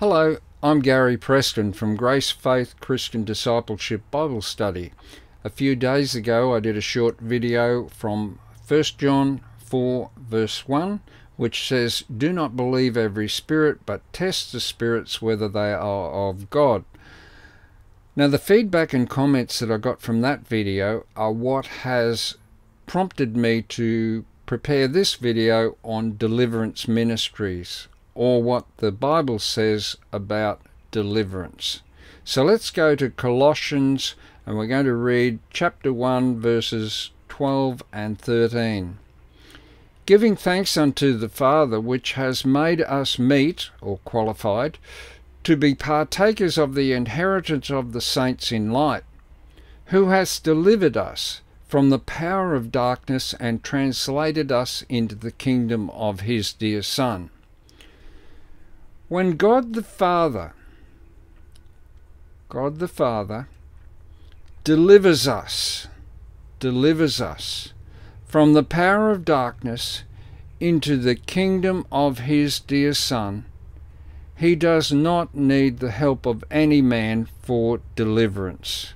Hello, I'm Gary Preston from Grace Faith Christian Discipleship Bible Study. A few days ago I did a short video from 1 John 4 verse 1, which says, "Do not believe every spirit, but test the spirits whether they are of God." Now the feedback and comments that I got from that video are what has prompted me to prepare this video on deliverance ministries, or what the Bible says about deliverance. So let's go to Colossians, and we're going to read chapter 1 verses 12 and 13. "Giving thanks unto the Father, which has made us meet," or qualified, "to be partakers of the inheritance of the saints in light, who has delivered us from the power of darkness and translated us into the kingdom of his dear Son." When God the Father delivers us from the power of darkness into the kingdom of his dear Son, he does not need the help of any man for deliverance.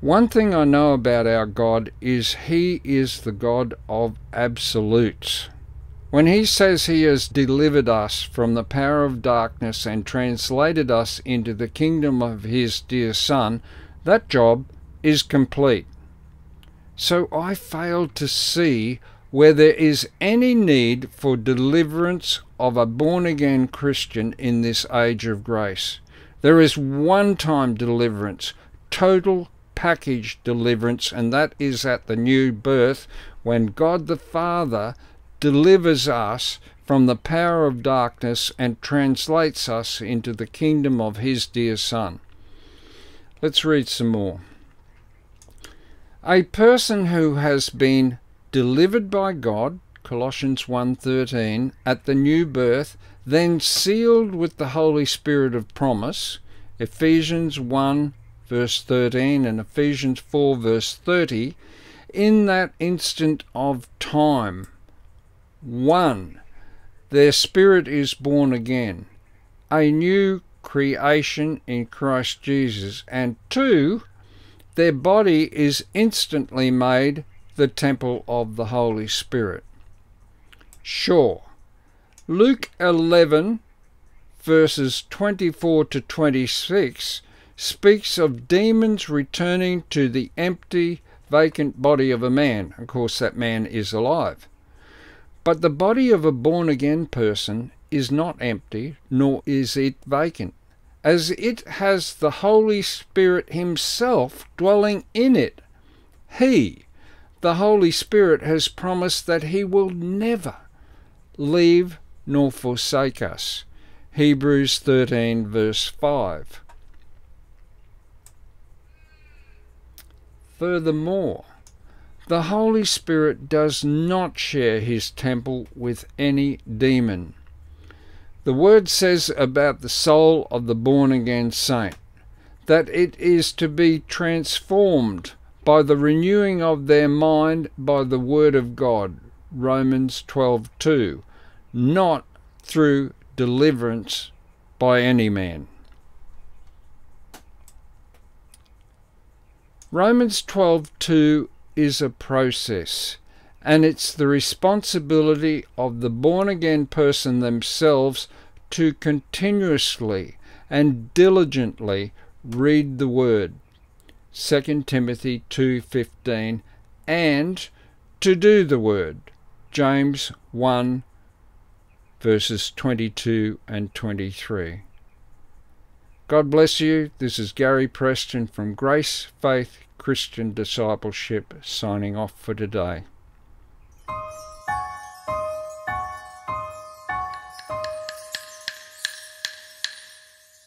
One thing I know about our God is he is the God of absolutes. When he says he has delivered us from the power of darkness and translated us into the kingdom of his dear Son, that job is complete. So I fail to see where there is any need for deliverance of a born-again Christian in this age of grace. There is one-time deliverance, total package deliverance, and that is at the new birth, when God the Father delivers us from the power of darkness and translates us into the kingdom of his dear Son. Let's read some more. "A person who has been delivered by God," Colossians 1:13, "at the new birth, then sealed with the Holy Spirit of promise," Ephesians 1 verse 13 and Ephesians 4 verse 30, "in that instant of time." 1. Their spirit is born again, a new creation in Christ Jesus. And 2. Their body is instantly made the temple of the Holy Spirit. Sure. Luke 11 verses 24 to 26 speaks of demons returning to the empty, vacant body of a man. Of course, that man is alive. But the body of a born-again person is not empty, nor is it vacant, as it has the Holy Spirit himself dwelling in it. He, the Holy Spirit, has promised that he will never leave nor forsake us. Hebrews 13 verse 5. Furthermore, the Holy Spirit does not share his temple with any demon. The Word says about the soul of the born-again saint that it is to be transformed by the renewing of their mind by the Word of God, Romans 12:2, not through deliverance by any man. Romans 12:2 is a process, and it's the responsibility of the born-again person themselves to continuously and diligently read the Word, 2 Timothy 2:15, and to do the Word, James 1 verses 22 and 23. God bless you. This is Gary Preston from Grace Faith Christian Discipleship signing off for today.